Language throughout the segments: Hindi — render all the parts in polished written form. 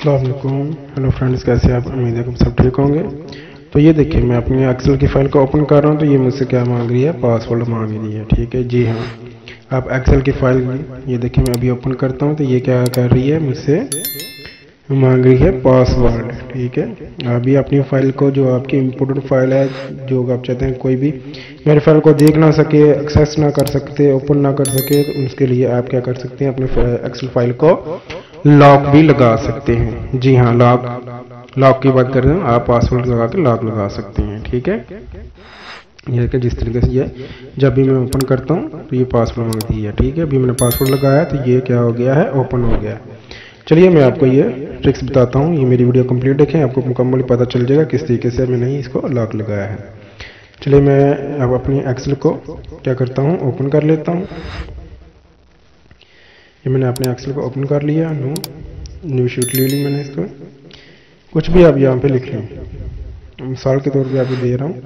अस्सलाम वालेकुम। हेलो फ्रेंड्स, कैसे आप? उम्मीद है कि सब ठीक होंगे। तो ये देखिए, मैं अपने एक्सेल की फ़ाइल को ओपन कर रहा हूँ। तो ये मुझसे क्या मांग रही है? पासवर्ड मांग रही है। ठीक है जी हाँ, आप एक्सेल की फ़ाइल में ये देखिए, मैं अभी ओपन करता हूँ। तो ये क्या कर रही है? मुझसे मांग रही है पासवर्ड। ठीक है, अभी अपनी फ़ाइल को, जो आपकी इम्पोर्टेंट फ़ाइल है, जो आप चाहते हैं कोई भी मेरी फ़ाइल को देख ना सके, एक्सेस ना कर सकते, ओपन ना कर सके, तो उसके लिए आप क्या कर सकते हैं? अपने एक्सेल फ़ाइल को लॉक भी लगा सकते हैं। जी हाँ, लॉक की बात कर रहे हैं। आप पासवर्ड लगा के लॉक लगा सकते हैं। ठीक है, यह कि जिस तरीके से ये जब भी मैं ओपन करता हूँ तो ये पासवर्ड मांगती है। ठीक है, अभी मैंने पासवर्ड लगाया तो ये क्या हो गया है? ओपन हो गया। चलिए मैं आपको ये ट्रिक्स बताता हूँ। ये मेरी वीडियो कंप्लीट देखें, आपको मुकम्मल पता चल जाएगा किस तरीके से मैंने इसको लॉक लगाया है। चलिए मैं अब अपनी एक्सेल को क्या करता हूँ? ओपन कर लेता हूँ। ये मैंने अपने एक्सेल को ओपन कर लिया। न्यू शीट ले ली मैंने। इसको कुछ भी आप यहाँ पे लिख लें, मिसाल के तौर पे आपको दे रहा हूँ।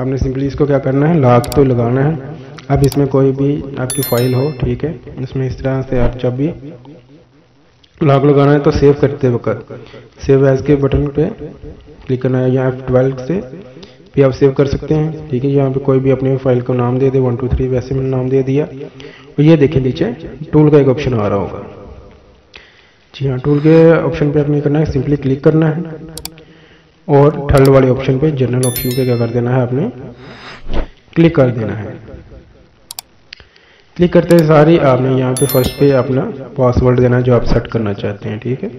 आपने सिंपली इसको क्या करना है? लॉक तो लगाना है। अब इसमें कोई भी आपकी फाइल हो, ठीक है, इसमें इस तरह से आप जब भी लॉक लगाना है तो सेव करते वक्त सेव एज के बटन पे क्लिक करना है। यहाँ F12 से भी आप सेव कर सकते हैं। ठीक है, यहाँ पे कोई भी अपने फाइल को नाम दे दे, 1 2 3 वैसे मैंने नाम दे दिया। और ये देखिए नीचे टूल का एक ऑप्शन आ रहा होगा। जी हाँ, टूल के ऑप्शन पे आपने करना है, सिंपली क्लिक करना है और थर्ड वाले ऑप्शन पे, जनरल ऑप्शन पे क्या कर देना है? आपने क्लिक कर देना है। क्लिक करते सारी आपने यहाँ पे फर्स्ट पे अपना पासवर्ड देना है जो आप सेट करना चाहते हैं। ठीक है,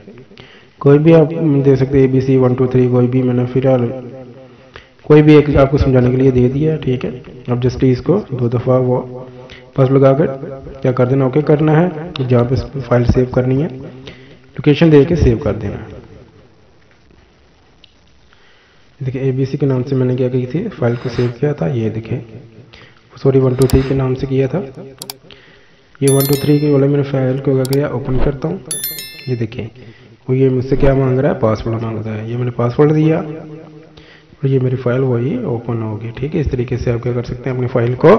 कोई भी आप दे सकते, ABC 1 2 3 कोई भी। मैंने फिलहाल कोई भी एक आपको समझाने के लिए दे दिया। ठीक है, अब जस्ट इसको 2 दफ़ा वो पास लगाकर क्या कर देना? ओके करना है। जहाँ पे फाइल सेव करनी है लोकेशन दे के सेव कर देना है। देखिए ABC के नाम से मैंने क्या की थी फाइल को सेव किया था। ये देखिए, सॉरी 1 2 3 के नाम से किया था। ये 1 2 3 के वाले मैंने फाइल को क्या किया? ओपन करता हूँ। ये देखिए, वो ये मुझसे क्या मांग रहा है? पासवर्ड मांग रहा है। ये मैंने पासवर्ड दिया और ये मेरी फाइल वही ओपन होगी। ठीक है, इस तरीके से आप क्या कर सकते हैं? अपनी फाइल को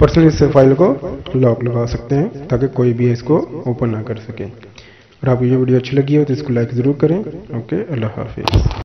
पर्सनली से फाइल को लॉक लगा सकते हैं ताकि कोई भी इसको ओपन ना कर सके। और आपको ये वीडियो अच्छी लगी हो तो इसको लाइक ज़रूर करें। ओके, अल्लाह हाफिज़।